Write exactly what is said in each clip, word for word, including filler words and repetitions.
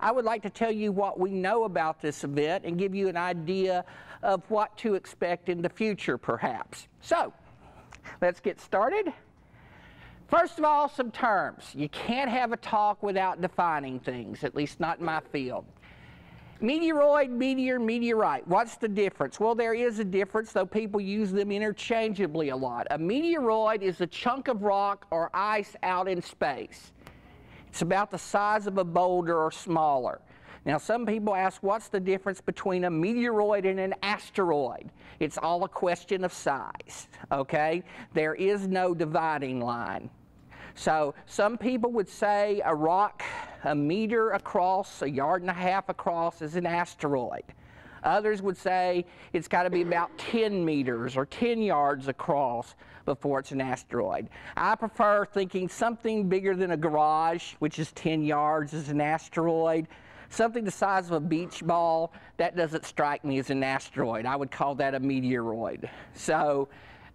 I would like to tell you what we know about this event and give you an idea of what to expect in the future, perhaps. So, let's get started. First of all, some terms. You can't have a talk without defining things, at least not in my field. Meteoroid, meteor, meteorite. What's the difference? Well, there is a difference, though people use them interchangeably a lot. A meteoroid is a chunk of rock or ice out in space. It's about the size of a boulder or smaller. Now, some people ask, what's the difference between a meteoroid and an asteroid? It's all a question of size, okay? There is no dividing line. So some people would say a rock a meter across, a yard and a half across is an asteroid. Others would say it's got to be about ten meters or ten yards across before it's an asteroid. I prefer thinking something bigger than a garage, which is ten yards, is an asteroid. Something the size of a beach ball, that doesn't strike me as an asteroid. I would call that a meteoroid. So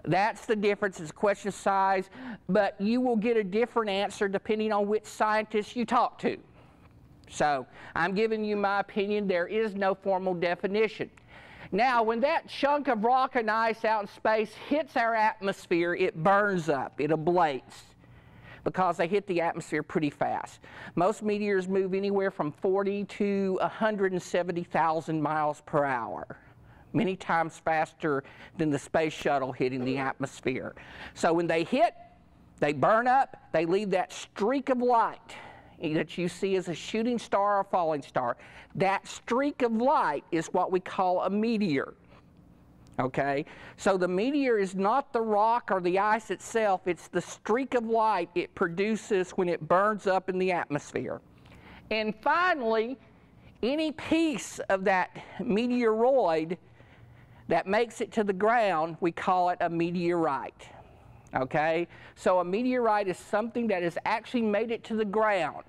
that's the difference. It's a question of size, but you will get a different answer depending on which scientist you talk to. So I'm giving you my opinion. There is no formal definition. Now, when that chunk of rock and ice out in space hits our atmosphere, it burns up, it ablates, because they hit the atmosphere pretty fast. Most meteors move anywhere from forty to one hundred seventy thousand miles per hour. Many times faster than the space shuttle hitting the atmosphere. So when they hit, they burn up, they leave that streak of light that you see as a shooting star or a falling star. That streak of light is what we call a meteor, okay? So the meteor is not the rock or the ice itself, it's the streak of light it produces when it burns up in the atmosphere. And finally, any piece of that meteoroid that makes it to the ground, we call it a meteorite, okay? So a meteorite is something that has actually made it to the ground.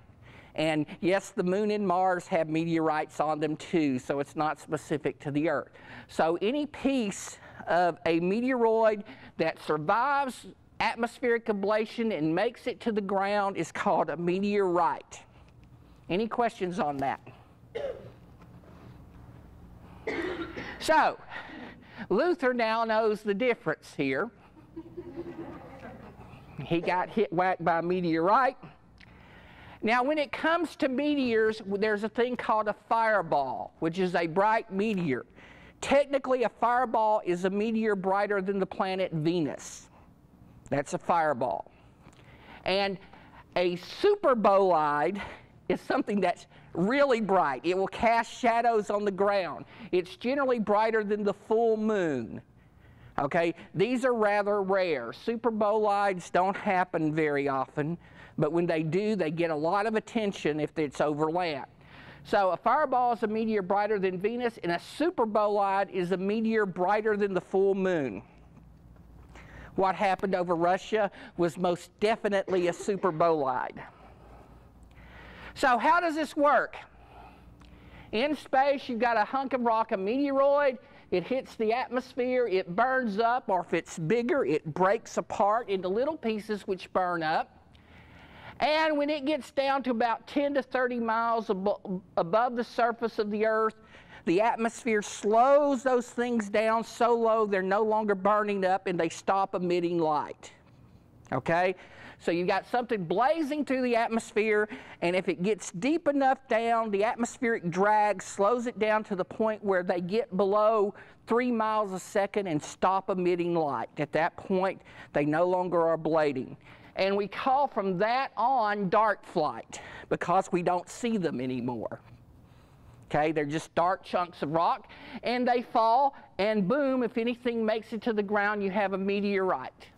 And yes, the moon and Mars have meteorites on them too, so it's not specific to the Earth. So any piece of a meteoroid that survives atmospheric ablation and makes it to the ground is called a meteorite. Any questions on that? So, Luther now knows the difference here. He got hit whacked by a meteorite. Now, when it comes to meteors, there's a thing called a fireball, which is a bright meteor. Technically, a fireball is a meteor brighter than the planet Venus. That's a fireball. And a superbolide is something that's really bright. It will cast shadows on the ground. It's generally brighter than the full moon. Okay, these are rather rare. Superbolides don't happen very often, but when they do, they get a lot of attention if it's over land. So a fireball is a meteor brighter than Venus, and a superbolide is a meteor brighter than the full moon. What happened over Russia was most definitely a superbolide. So how does this work? In space, you've got a hunk of rock, a meteoroid. It hits the atmosphere, it burns up, or if it's bigger, it breaks apart into little pieces which burn up. And when it gets down to about ten to thirty miles ab- above the surface of the Earth, the atmosphere slows those things down so low they're no longer burning up and they stop emitting light. Okay? So you've got something blazing through the atmosphere, and if it gets deep enough down, the atmospheric drag slows it down to the point where they get below three miles a second and stop emitting light. At that point, they no longer are ablating. And we call from that on dark flight because we don't see them anymore. Okay, they're just dark chunks of rock, and they fall, and boom, if anything makes it to the ground, you have a meteorite.